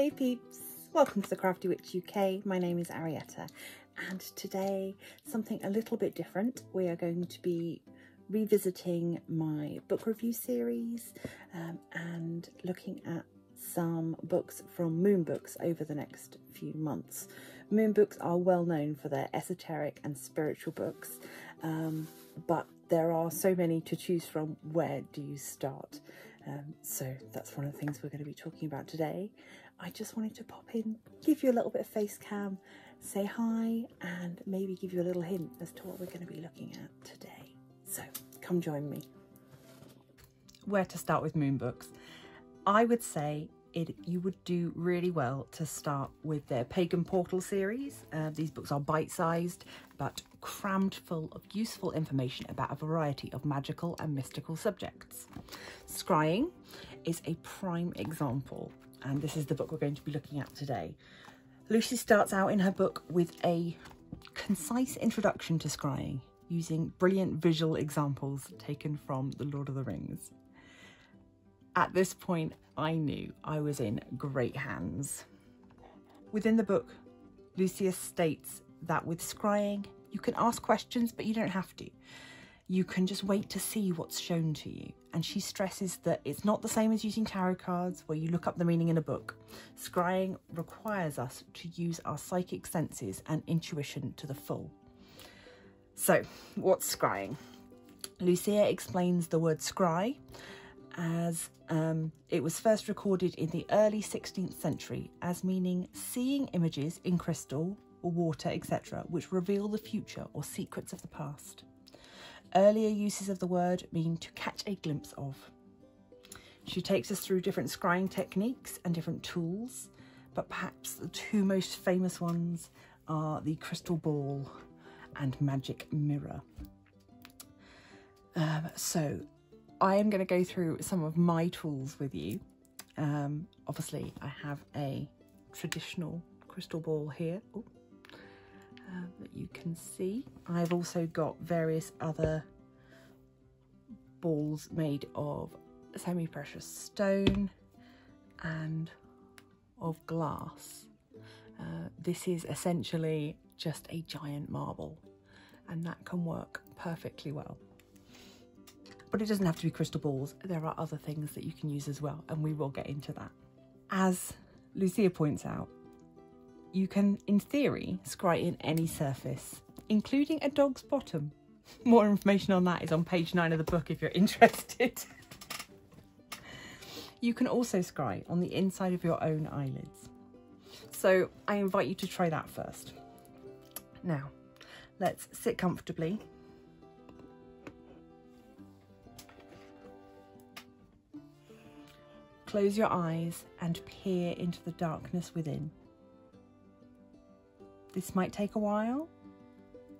Hey peeps, welcome to the Crafty Witch UK. My name is Arietta, and today something a little bit different. We are going to be revisiting my book review series and looking at some books from Moon Books over the next few months. Moon Books are well known for their esoteric and spiritual books, but there are so many to choose from. Where do you start? So that's one of the things we're going to be talking about today. I just wanted to pop in, give you a little bit of face cam, say hi, and maybe give you a little hint as to what we're going to be looking at today. So come join me. Where to start with Moon Books? I would say you would do really well to start with their Pagan Portal series. These books are bite-sized but crammed full of useful information about a variety of magical and mystical subjects. Scrying is a prime example, and this is the book we're going to be looking at today. Lucya starts out in her book with a concise introduction to scrying, using brilliant visual examples taken from The Lord of the Rings. At this point, I knew I was in great hands. Within the book, Lucya states that with scrying, you can ask questions, but you don't have to. You can just wait to see what's shown to you. And she stresses that it's not the same as using tarot cards, where you look up the meaning in a book. Scrying requires us to use our psychic senses and intuition to the full. So, what's scrying? Lucya explains the word scry as it was first recorded in the early 16th century as meaning seeing images in crystal or water, etc., which reveal the future or secrets of the past. Earlier uses of the word mean to catch a glimpse of. She takes us through different scrying techniques and different tools, but perhaps the two most famous ones are the crystal ball and magic mirror. So I am going to go through some of my tools with you. Obviously I have a traditional crystal ball here. Ooh. That you can see. I've also got various other balls made of semi-precious stone and of glass. This is essentially just a giant marble, and that can work perfectly well. But it doesn't have to be crystal balls. There are other things that you can use as well, and we will get into that. As Lucya points out, you can, in theory, scry in any surface, including a dog's bottom. More information on that is on page 9 of the book if you're interested. You can also scry on the inside of your own eyelids. So I invite you to try that first. Now, let's sit comfortably. Close your eyes and peer into the darkness within. This might take a while,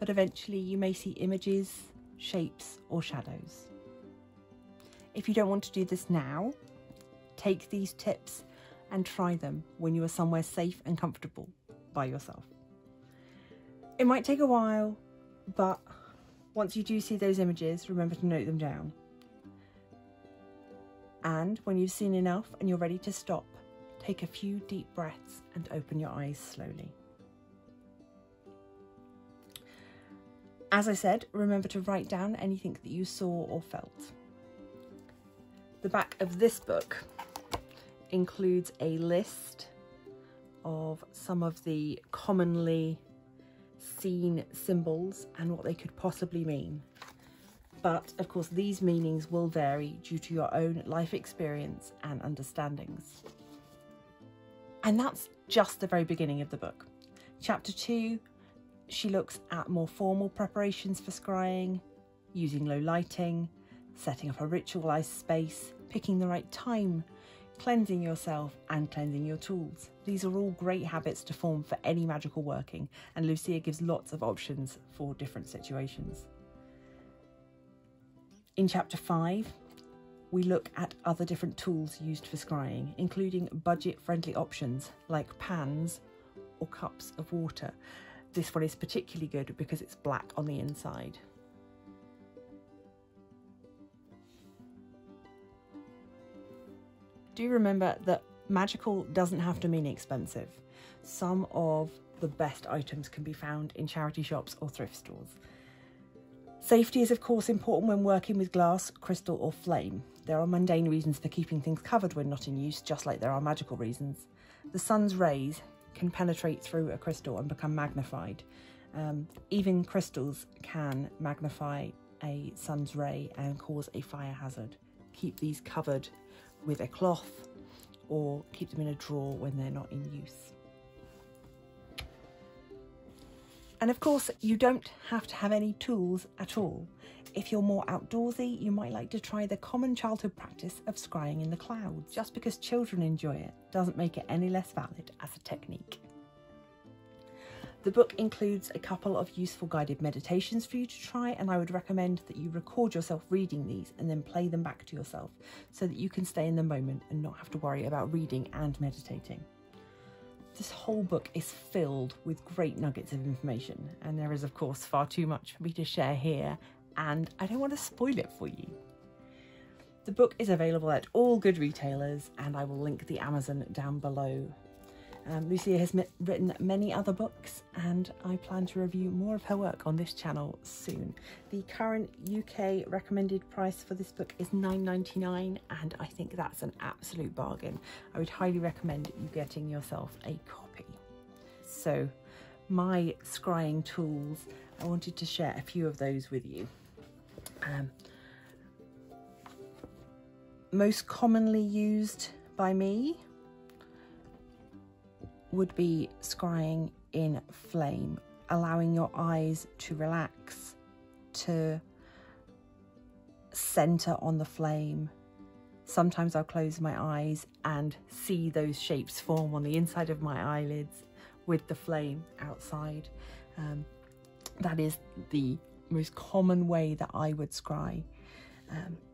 but eventually you may see images, shapes, or shadows. If you don't want to do this now, take these tips and try them when you are somewhere safe and comfortable by yourself. It might take a while, but once you do see those images, remember to note them down. And when you've seen enough and you're ready to stop, take a few deep breaths and open your eyes slowly. As I said, remember to write down anything that you saw or felt. The back of this book includes a list of some of the commonly seen symbols and what they could possibly mean. But of course, these meanings will vary due to your own life experience and understandings. And that's just the very beginning of the book. Chapter 2, she looks at more formal preparations for scrying, using low lighting, setting up a ritualised space, picking the right time, cleansing yourself and cleansing your tools. These are all great habits to form for any magical working, and Lucya gives lots of options for different situations. In chapter 5, we look at other different tools used for scrying, including budget-friendly options like pans or cups of water. This one is particularly good because it's black on the inside. Do remember that Magical doesn't have to mean expensive. Some of the best items can be found in charity shops or thrift stores. Safety is of course important when working with glass, crystal or flame. There are mundane reasons for keeping things covered when not in use, just like there are magical reasons. The sun's rays can penetrate through a crystal and become magnified. Even crystals can magnify a sun's ray and cause a fire hazard. Keep these covered with a cloth or keep them in a drawer when they're not in use. And of course, you don't have to have any tools at all. If you're more outdoorsy, you might like to try the common childhood practice of scrying in the clouds. Just because children enjoy it doesn't make it any less valid as a technique. The book includes a couple of useful guided meditations for you to try, and I would recommend that you record yourself reading these and then play them back to yourself so that you can stay in the moment and not have to worry about reading and meditating. This whole book is filled with great nuggets of information, and there is of course far too much for me to share here, and I don't want to spoil it for you. The book is available at all good retailers, and I will link the Amazon down below. Lucya has written many other books, and I plan to review more of her work on this channel soon. The current UK recommended price for this book is £9.99, and I think that's an absolute bargain. I would highly recommend you getting yourself a copy. So my scrying tools, I wanted to share a few of those with you. Most commonly used by me would be scrying in flame, allowing your eyes to relax, to center on the flame. Sometimes I'll close my eyes and see those shapes form on the inside of my eyelids with the flame outside. That is the most common way that I would scry.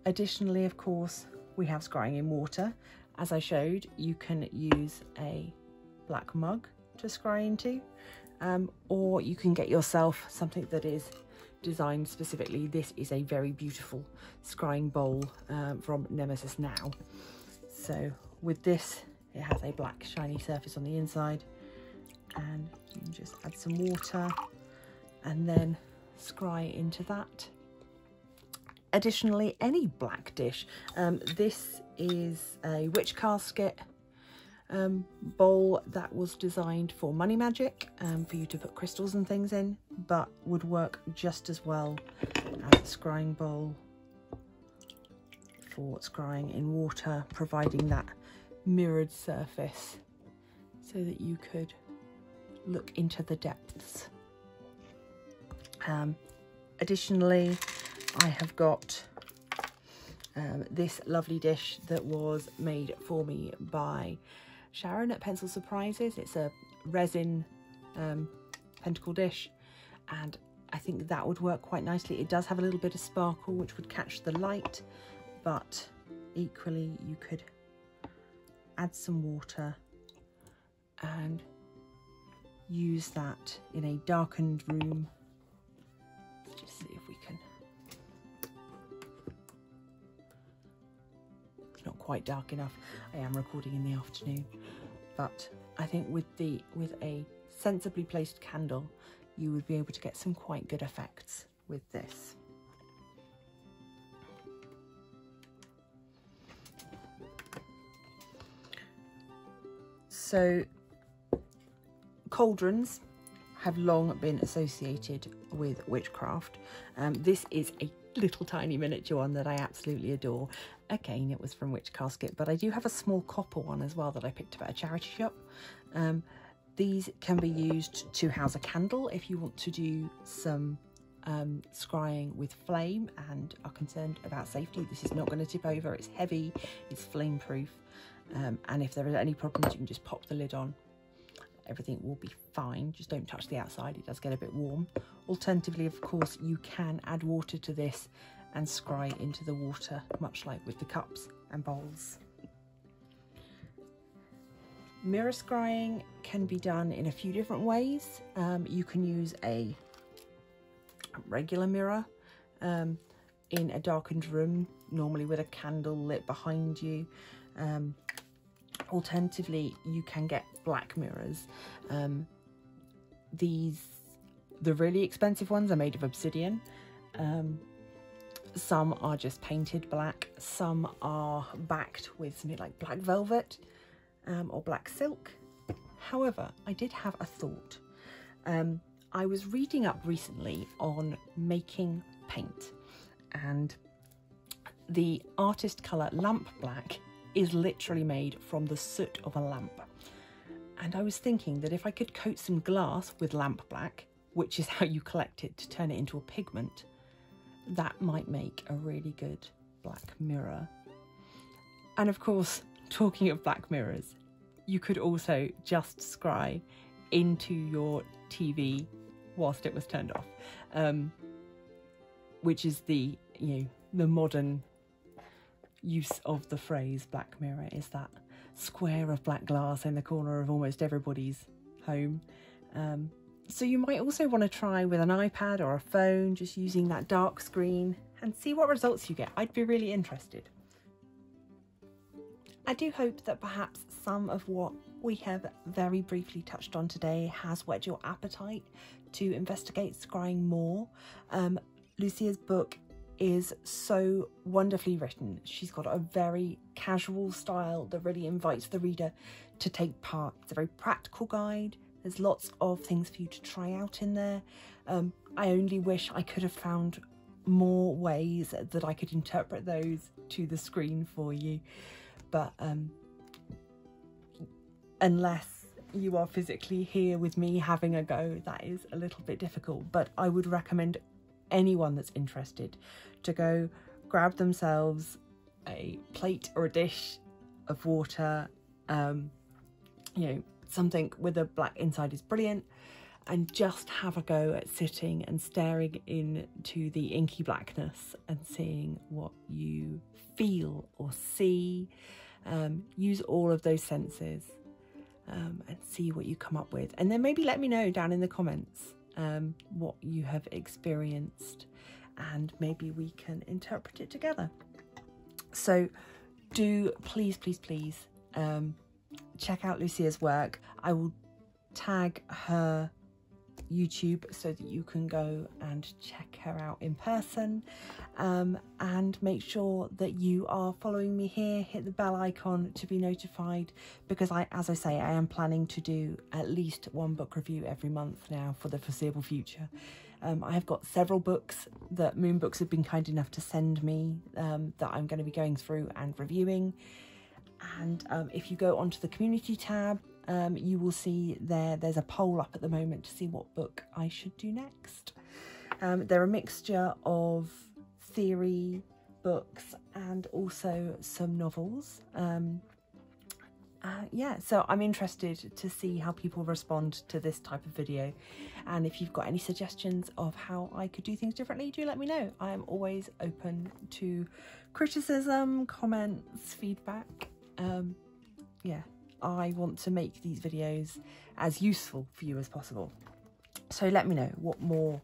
Additionally, of course, we have scrying in water. As I showed, you can use a black mug to scry into, or you can get yourself something that is designed specifically. This is a very beautiful scrying bowl from Nemesis Now. So with this, it has a black shiny surface on the inside, and you can just add some water and then scry into that. Additionally, any black dish. This is a witch casket bowl that was designed for money magic, for you to put crystals and things in, but would work just as well as a scrying bowl for scrying in water, providing that mirrored surface so that you could look into the depths. Additionally, I have got this lovely dish that was made for me by Sharon at Pencil Surprises. It's a resin pentacle dish, and I think that would work quite nicely. It does have a little bit of sparkle which would catch the light, but equally you could add some water and use that in a darkened room. Let's just see if we can. It's not quite dark enough. I am recording in the afternoon, but I think with a sensibly placed candle you would be able to get some quite good effects with this. So cauldrons have long been associated with witchcraft. This is a little tiny miniature one that I absolutely adore. Again, it was from Witch Casket, but I do have a small copper one as well that I picked up at a charity shop. These can be used to house a candle if you want to do some scrying with flame and are concerned about safety. This is not going to tip over, it's heavy, it's flame proof, and if there are any problems you can just pop the lid on. Everything will be fine, just don't touch the outside, it does get a bit warm. Alternatively, of course, you can add water to this and scry into the water, much like with the cups and bowls. Mirror scrying can be done in a few different ways. You can use a regular mirror in a darkened room, normally with a candle lit behind you, alternatively you can get black mirrors. The really expensive ones are made of obsidian. Some are just painted black, some are backed with something like black velvet or black silk. However, I did have a thought. I was reading up recently on making paint, and the artist colour lamp black is literally made from the soot of a lamp. And I was thinking that if I could coat some glass with lamp black, which is how you collect it to turn it into a pigment, that might make a really good black mirror. And of course, talking of black mirrors, you could also just scry into your TV whilst it was turned off, which is the, you know, the modern use of the phrase black mirror, is that square of black glass in the corner of almost everybody's home. So you might also want to try with an iPad or a phone, just using that dark screen, and see what results you get. I'd be really interested. I do hope that perhaps some of what we have very briefly touched on today has whet your appetite to investigate scrying more. Lucya's book is so wonderfully written. She's got a very casual style that really invites the reader to take part. It's a very practical guide. There's lots of things for you to try out in there. I only wish I could have found more ways that I could interpret those to the screen for you. But unless you are physically here with me having a go, that is a little bit difficult. But I would recommend anyone that's interested to go grab themselves a plate or a dish of water, you know, something with a black inside is brilliant, and just have a go at sitting and staring into the inky blackness and seeing what you feel or see. Use all of those senses and see what you come up with, and then maybe let me know down in the comments what you have experienced, and maybe we can interpret it together. So do please check out Lucya's work. I will tag her YouTube so that you can go and check her out in person, and make sure that you are following me here. Hit the bell icon to be notified, because as I say I am planning to do at least one book review every month now for the foreseeable future. I have got several books that Moon Books have been kind enough to send me that I'm going to be going through and reviewing. And if you go onto the community tab, you will see there's a poll up at the moment to see what book I should do next. They're a mixture of theory books and also some novels. Yeah, so I'm interested to see how people respond to this type of video. And if you've got any suggestions of how I could do things differently, do let me know. I am always open to criticism, comments, feedback. Yeah, I want to make these videos as useful for you as possible. So let me know what more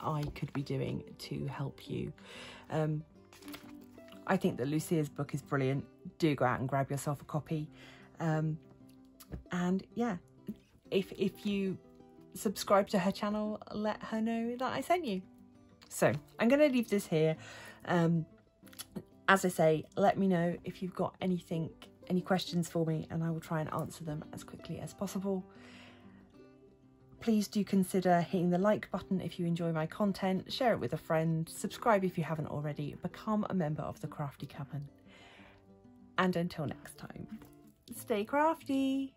I could be doing to help you. I think that Lucya's book is brilliant. Do go out and grab yourself a copy. And yeah, if you subscribe to her channel, let her know that I sent you. So I'm going to leave this here. As I say, let me know if you've got any questions for me, and I will try and answer them as quickly as possible. Please do consider hitting the like button if you enjoy my content, share it with a friend, subscribe if you haven't already, become a member of the Crafty Cabin. And until next time, stay crafty!